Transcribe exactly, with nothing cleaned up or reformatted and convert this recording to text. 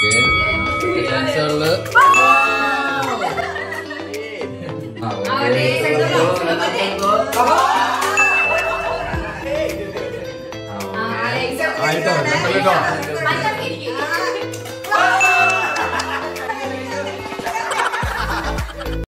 Good. Good answer, look. Wow! Alex,